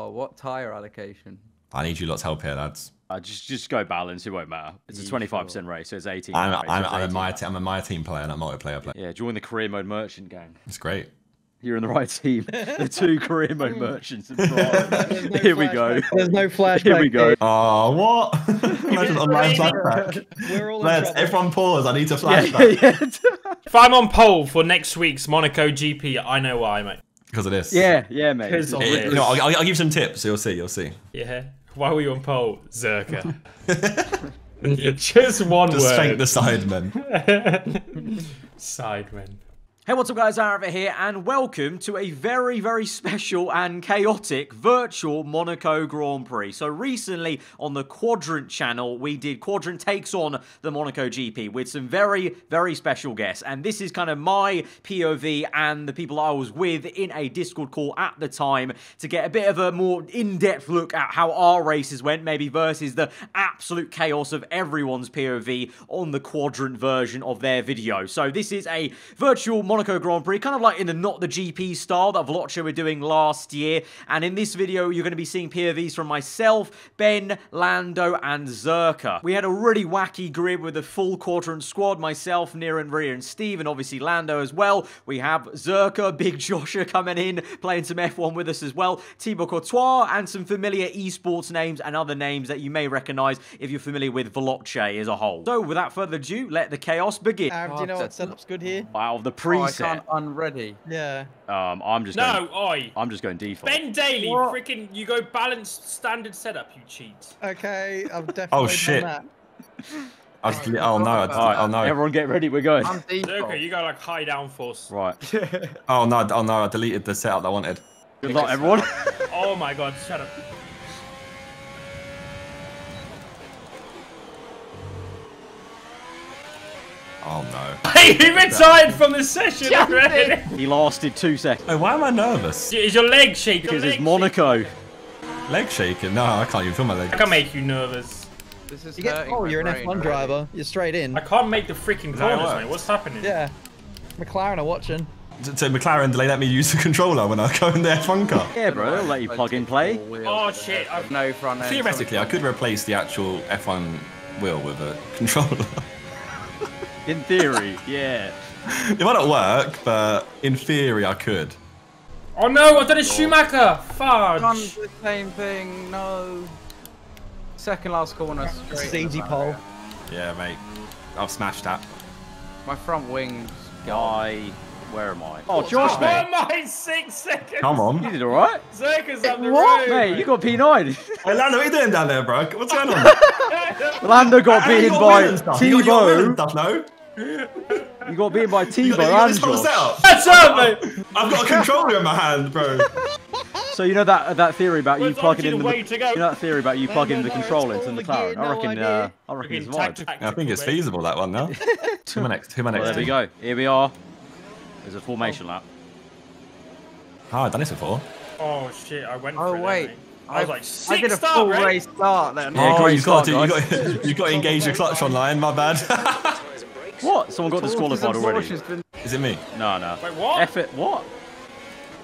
Oh, what tyre allocation? I need you lot's help here, lads. Just go balance. It won't matter. It's a 25% race, so it's 18. I'm a my team player, and a multiplayer player. Yeah, join the career mode merchant gang. It's great. You're in the right team. The two career mode merchants. Here we go. There's no flashback. Here we go. Oh, what? Let's everyone pause. I need to flashback. Yeah. If I'm on pole for next week's Monaco GP, I know why, mate. Because of this. Yeah, yeah, mate. It, no, I'll give some tips. You'll see. You'll see. Yeah. Why were you on pole, Zerkaa? Just one word. Just thank the Sidemen. Sidemen. Hey, what's up guys, Aarava here, and welcome to a very, very special and chaotic virtual Monaco Grand Prix. So recently on the Quadrant channel, we did Quadrant Takes on the Monaco GP with some very, very special guests. And this is kind of my POV and the people I was with in a Discord call at the time to get a bit of a more in-depth look at how our races went, maybe versus the absolute chaos of everyone's POV on the Quadrant version of their video. So this is a virtual Monaco Grand Prix, kind of like in the Not the GP style that Veloce were doing last year. And in this video, you're going to be seeing POVs from myself, Ben, Lando, and Zerkaa. We had a really wacky grid with a full Quadrant squad, myself, Niran, Ria, and Steve, and obviously Lando as well. We have Zerkaa, Big Joshua coming in, playing some F1 with us as well, Thibaut Courtois, and some familiar esports names and other names that you may recognize if you're familiar with Veloce as a whole. So without further ado, let the chaos begin. Do you know what setup's good here? Wow, the pre I can't unready. Yeah. I'm just I'm just going default. Ben Daly, freaking, you go balanced standard setup, you cheat. Okay, I'm definitely. Oh shit. That. Oh no. Everyone get ready, we're going. I'm default. Okay, you got like high downforce. Right. oh no, I deleted the setup I wanted. Good luck, everyone. Oh my god, shut up. Oh no. Hey, he retired from the session already! He lasted 2 seconds. Hey, why am I nervous? Is your leg shaking? Because it's Monaco. Leg shaking? No, I can't even feel my leg. I can't make you nervous. This is oh, you're an F1 driver. You're straight in. I can't make the freaking corners, mate. What's happening? Yeah. McLaren are watching. So McLaren, they let me use the controller when I go in their F1 car. Yeah, bro, they'll let you plug and play. Oh, shit. I've no front end. Theoretically, I could replace the actual F1 wheel with a controller. In theory, yeah. It might not work, but in theory I could. Oh no, I've done a Schumacher! Fudge! Done the same thing, no. Second last corner. It's easy pole. Yeah, mate. I've smashed that. My front wing's gone. Where am I? Oh, Josh, mate. Oh, my 6 seconds. Come on. You did all right. Zerka's up the road. Mate, you got P9. Hey, Lando, what are you doing down there, bro? What's going on? Lando got beaten by Thibaut. You got beaten by Thibaut and Josh. That's up, mate. I've got a controller in my hand, bro. So you know that theory about you plugging in the controller into the McLaren. I reckon it's right. I think it's feasible that one now. 2 minutes. There we go. Here we are. There's a formation lap. Oh, I've done this before. Oh shit! I went. Oh wait. I was like, I did a full race start then. Yeah, oh, you got to engage your clutch online. My bad. What? Someone got disqualified already. Is it me? No. Wait, what? F it. What?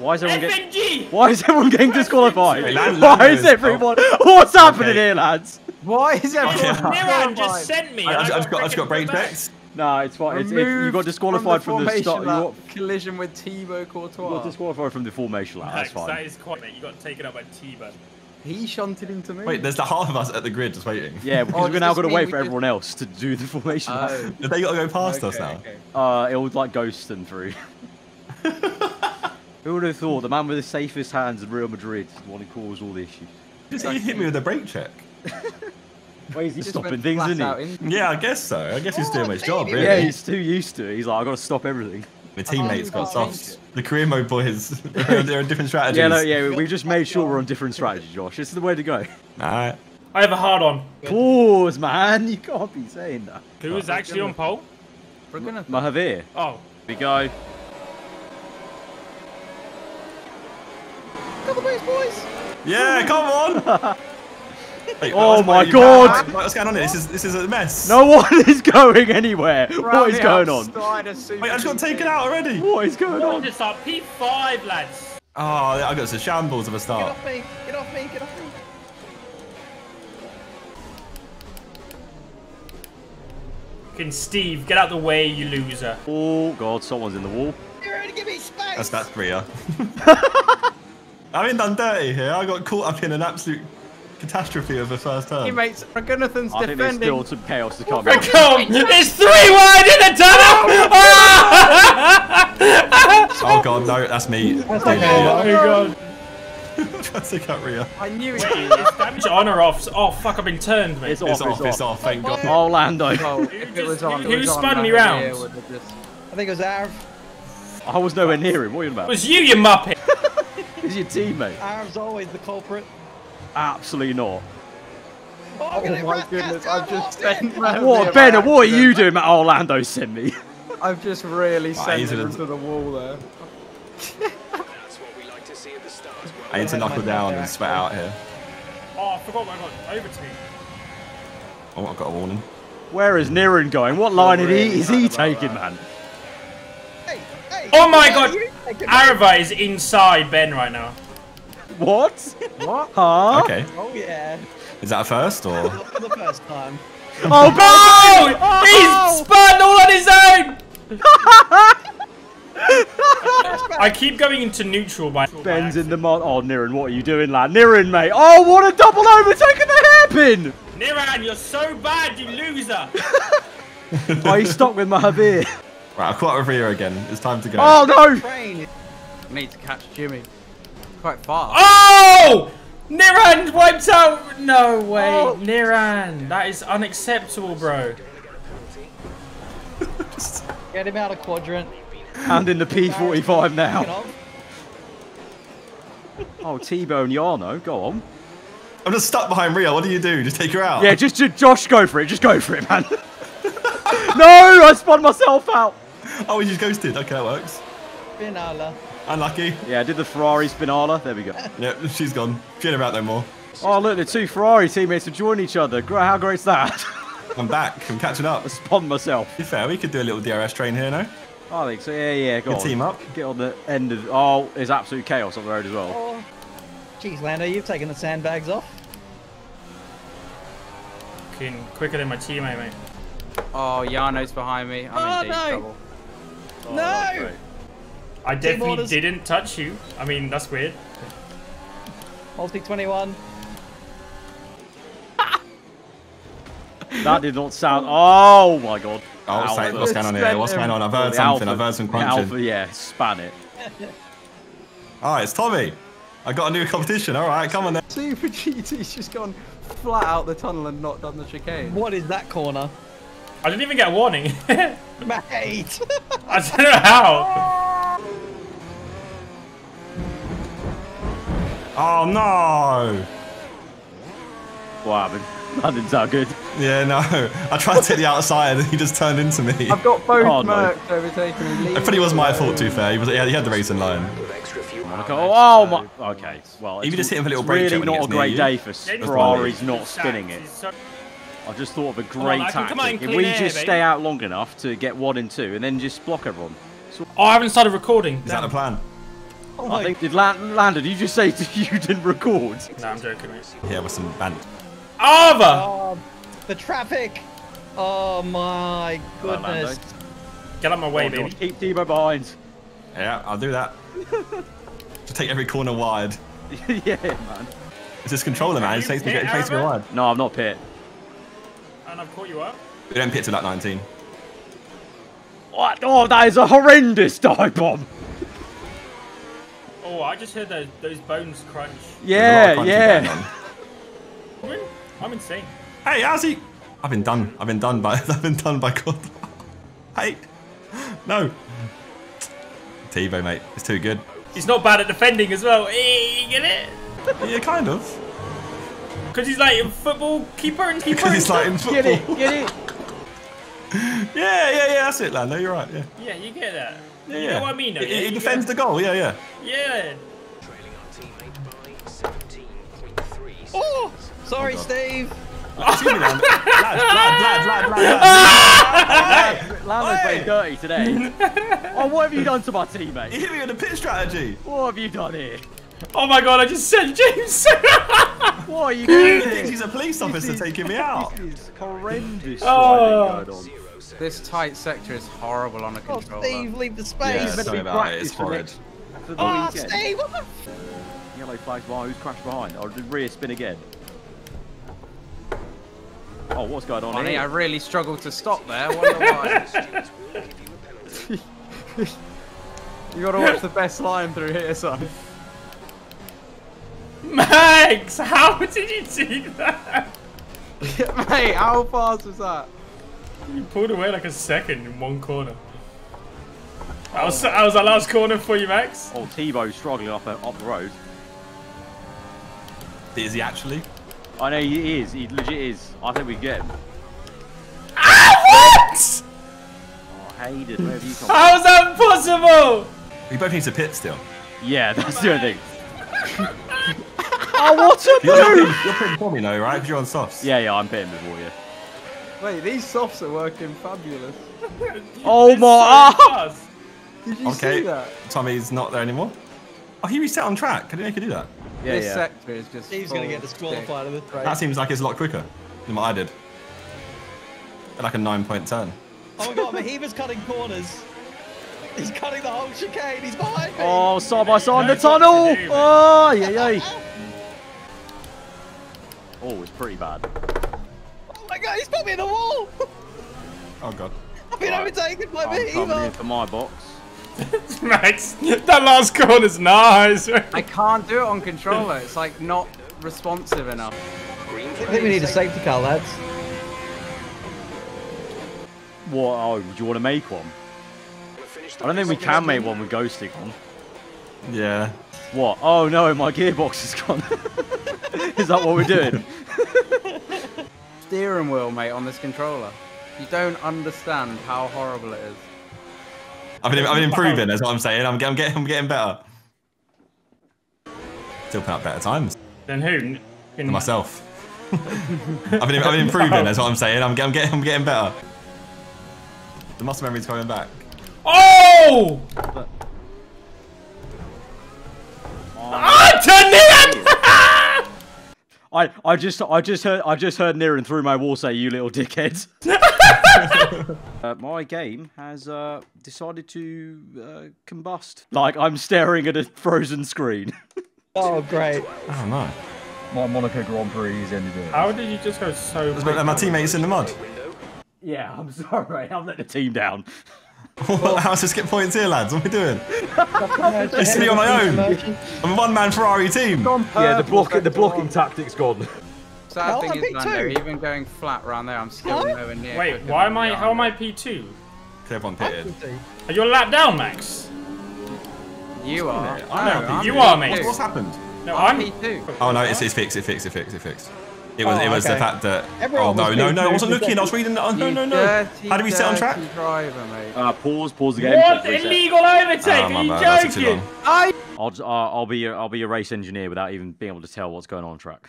Why is everyone getting? Why is everyone getting disqualified? Why is everyone? What's happening here, lads? Why is everyone? Niran just sent me. I've got brake checks. No, it's fine. You got disqualified from the start. Collision with Thibaut Courtois. You got disqualified from the formation lap. That's fine. That is quite mate. You got taken up by Thibaut. He shunted into me. Wait, there's the half of us at the grid just waiting. Yeah, because we're now going to wait for everyone else to do the formation lap. They got to go past us now. Okay. It would like ghost them through. Who would have thought the man with the safest hands in Real Madrid is the one who caused all the issues? He hit me with a brake check. Well, he's stopping things, isn't he? Yeah, I guess so. I guess he's doing his job, really. Yeah, he's too used to it. He's like, I've got to stop everything. The teammates got softs. The career mode boys, they're on different strategies. Yeah, we just made sure we're on different strategies, Josh. This is the way to go. All right. I have a hard on. Pause, man. You can't be saying that. Who is actually on pole? Mahaveer. Oh. Here we go. Double base, boys. Yeah, come on. Wait, oh my god! What's going on here? This is a mess. No one is going anywhere. What is going on? Wait, I just got taken out already. What is going on? Just up P5, lads. Oh, I got some shambles of a start. Get off me! Get off me! Get off me! Fucking Steve, get out the way, you loser! Oh god, someone's in the wall. You're gonna give me space. That's Ria. I mean, done dirty here. I got caught up in an absolute catastrophe of the first turn. Hey mates, Ragunathan's defending. I think there's still some chaos to come. It's 3-wide in the tunnel! Oh god, no, that's me. That's okay. Oh god. That's a cut, Ria. I knew it. Is damage on or off? Oh fuck, I've been turned, mate. It's off, thank god. Oh, Lando. Oh, who spun me round? I think it was Aarava. I was nowhere near him, what are you about? It was you, you muppet! He's your teammate. Aarava's always the culprit. Absolutely not. Oh my goodness, I've just spent... What, Ben, what are you doing, mate? Oh, Lando sent me. I've just really sent him into the wall there. I need to knuckle down and sweat out here. Oh, I forgot what I got. Over to me. Oh, I've got a warning. Where is Niran going? What line is he taking, man? Oh my god! Aarava is inside Ben right now. What? What? Huh? Okay. Oh yeah. Is that a first or? For the first time. Oh Ben! Oh, oh, he's spun all on his own! I keep going into neutral by Ben's in the mod. Oh Niran, what are you doing, lad? Niran, mate! Oh, what a double overtake in the hairpin! Niran, you're so bad, you loser! Oh, he's stuck with Mahaveer. Right, I've caught up with Ria again. It's time to go. Oh no! I need to catch Jimmy. Quite far. Oh! Niran wiped out! No way. Oh. Niran, that is unacceptable, bro. Get him out of quadrant. And in the P45 now. Oh, T-Bone Yarno, go on. I'm just stuck behind Ria. What do you do? Just take her out? Yeah, just Josh, go for it. Just go for it, man. No, I spun myself out. Oh, you just ghosted. Okay, that works. Spinala. Unlucky. Yeah, I did the Ferrari Spinala. There we go. Yep, she's gone. She ain't about no more. Oh, look, the two Ferrari teammates have joined each other. How great's that? I'm back. I'm catching up. I spawned myself. To be fair, we could do a little DRS train here, no? I think so. Yeah, yeah. Go on. Team up. Get on the end of... Oh, there's absolute chaos on the road as well. Oh. Jeez, Lando, you've taken the sandbags off. Fucking quicker than my teammate, mate. Oh, Yarno's behind me. I'm in deep trouble. Oh, no! I definitely didn't touch you. I mean, that's weird. Multi-21. That did not sound... Oh, my God. Oh, what's going on here? What's going on? I've heard something. I've heard some crunching. Alpha, yeah, span it. All right, it's Tommy. I got a new competition. All right, come on then. Super GT's just gone flat out the tunnel and not done the chicane. What is that corner? I didn't even get a warning. Mate! I don't know how! Oh no! What happened? That didn't sound good. Yeah, no. I tried to take the outside and he just turned into me. I've got both Mercs overtaking me. I think it was my fault, too fair. He had the race in line. Oh my... Okay, well... If you just hit him with a little brake, it's really not a great day for Ferrari's not spinning it. I just thought of a great tactic. If we just stay out long enough to get 1 and 2 and then just block everyone. So I haven't started recording. Is that the plan? Oh, I think, Lando, did you just say you didn't record? No, I'm joking. Yeah, with some band. Aarava! The traffic! Oh my goodness. Get out of my way, baby. God. Keep Thibaut behind. Yeah, I'll do that. Just take every corner wide. Yeah, man. It's this controller, man. It takes me wide. No, I'm not pit. And I've caught you up. We don't pit till like 19. What? Oh, that is a horrendous dive bomb. Oh, I just heard those bones crunch. Yeah, yeah. I'm insane. Hey, how's he? I've been done by God. Hey, no. Thibaut, mate, it's too good. He's not bad at defending as well. You get it? Yeah, kind of. Because he's like in football, keeper. Because he's like in football. Get it. Yeah, that's it, Lando, you're right, yeah. Yeah, you get that. Yeah, you know what I mean, though? He defends the goal, yeah. Yeah. Trailing our teammate by 17.3. Oh, sorry, Steve. Lad, lad, lad, lad, lad. Lando's playing dirty today. Oh, what have you done to my teammate? You hit me on the pit strategy. What have you done here? Oh my god, I just sent James. What are you doing? He thinks he's a police officer taking me out. This is horrendous. Oh. Going on. This tight sector is horrible on a controller. Oh, Steve, leave the space. Yeah, sorry about it. It's horrid. Oh, weekend. Steve, what the... Yellow flags behind. Who's crashed behind? Oh, the rear spin again. Oh, what's going on here? I really struggled to stop there. You gotta watch the best line through here, son. Max, how did you do that? Mate, how fast was that? You pulled away like a second in one corner. That was our last corner for you, Max. Oh, Thibaut's struggling up the road. Is he actually? I know he is. He legit is. I think we get him. Ah, what? Oh, hated. Where have you come from? How is that possible? We both need to pit still. Yeah, that's the only thing. Oh, what a move! You're pitting for me though, right? Because you're on softs. Yeah, yeah, I'm pitting before you. Wait, these softs are working fabulous. Oh my ass! So did you see that? Tommy's not there anymore. Oh, he reset on track. Can he make it do that? Yeah, this sector is just. He's gonna get disqualified of this race. That seems like it's a lot quicker than what I did. Like a 9-point turn. Oh my god, Mahima's cutting corners. He's cutting the whole chicane. He's behind me. Oh, side by side in the tunnel. Oh, yeah, yeah. Oh, it's pretty bad. Oh my god, he's put me in the wall! Oh god. I've been overtaken by me! I'm coming in for my box. Max, that last corner's nice! I can't do it on controller, it's like not responsive enough. I think we need a safety car, lads. What? Oh, do you want to make one? I don't think we can make one with ghosting on. Yeah. What? Oh no, my gearbox is gone. Is that what we're doing? Steering wheel, mate, on this controller. You don't understand how horrible it is. I've been improving, that's what I'm saying. I'm getting better. Still put up better times. Then who? Than myself. I've been improving, that's what I'm saying. I'm getting better. The muscle memory's coming back. Oh! I just heard Niran through my wall say, "You little dickheads." My game has decided to combust. Like I'm staring at a frozen screen. Oh great! Oh no! My Monaco Grand Prix has ended it. How did you just go so? My teammate's in the mud. Yeah, I'm sorry. I've let the team down. How's this get points here, lads? What are we doing? It's me on my own. I'm a one-man Ferrari team. Yeah, the blocking tactic's gone. Sad thing is, Lando, even going flat round there, I'm still nowhere near. Wait, why am I? How am I P2? Everyone pitted. Are you a lap down, Max? You are. No, you are, mate. What's happened? No, I'm P2. Oh no, it's fixed. It fixed. It was the fact that. Everyone no! I wasn't looking. I was reading. No! How do we set on track? Driver, mate. Pause the game. What illegal overtake? Are you joking? I'll be a race engineer without even being able to tell what's going on track.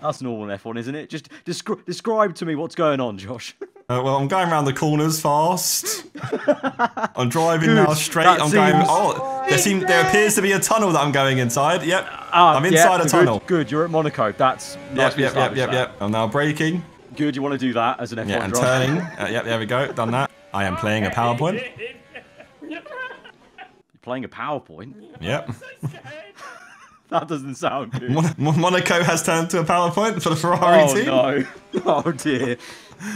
That's normal in F1, isn't it? Just describe to me what's going on, Josh. Well, I'm going around the corners fast. I'm driving now straight. There appears to be a tunnel that I'm going inside. Yep. I'm inside a tunnel. Good. You're at Monaco. That's yep. I'm now braking. Good. You want to do that as an F1 driver? Yeah, and turning. Yep. There we go. Done that. I am playing a PowerPoint. You're playing a PowerPoint. Yep. That doesn't sound good. Monaco has turned to a PowerPoint for the Ferrari team. Oh no! Oh dear.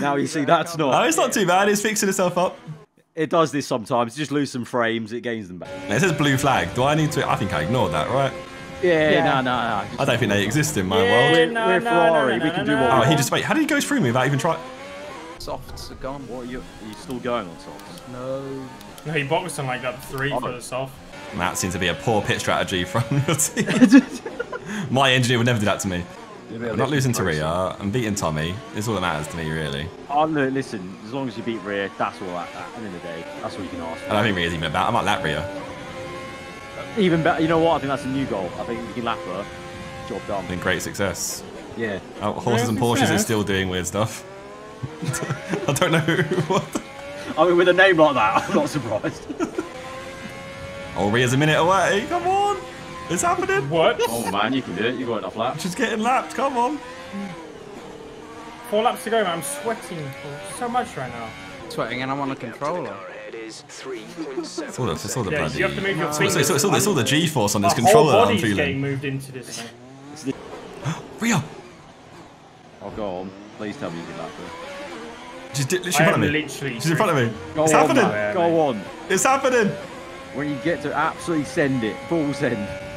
Now you see, that's not. No, it's not too bad. It's fixing itself up. It does this sometimes. Just lose some frames, it gains them back. It says blue flag. Do I need to? I think I ignored that, right? Yeah. No. I don't think they exist in my world. We're Ferrari. We can do what. Oh, he just wait. How did he go through me without even trying? Softs are gone. What are you still going on softs? No. No, he boxed him like up 3 for the soft. That seems to be a poor pit strategy from your team. My engineer would never do that to me. I'm not losing to Ria. I'm beating Tommy. It's all that matters to me, really. Oh no, listen. As long as you beat Ria, that's all. At the end of the day, that's all you can ask for. I don't think Ria's even about. I might lap Ria. Even better. You know what? I think that's a new goal. I think you can lap her. Job done. Been great success. Yeah. Oh, horses and Porsches are still doing weird stuff. I don't know who. What? I mean, with a name like that, I'm not surprised. Oh, Ria's a minute away. Come on. It's happening. What? Oh, man, you can do it. You've got enough laps. She's getting lapped. Come on. 4 laps to go, man. I'm sweating so much right now. Sweating, and I'm on a controller. It's all the bloody... You have to move your fingers. It's all the G-force on this controller, I'm feeling. My whole body's getting moved into this thing. Ria! Oh, go on. Please tell me you can lap her. She's literally in front of me. She's in front of me. It's happening. Man. Go on. It's happening. When you get to absolutely send it. Full send.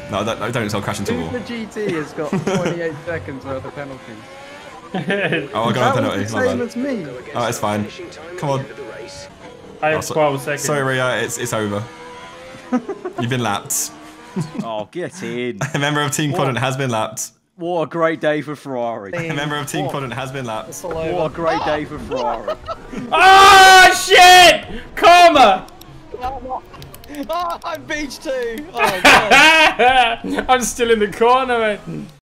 No, don't. I'll crash into the wall. The GT has got 28 seconds worth of penalties. Oh, I got a penalty. Same as me. Oh, it's fine. Come on. I have 12 seconds. Sorry, Ria. It's over. You've been lapped. Oh, get in. A member of Team Quadrant has been lapped. What a great day for Ferrari. A member of Team Quadrant has been lapped. What a great day for Ferrari. Oh, shit! Karma! I'm beach too. Oh, I'm still in the corner, mate.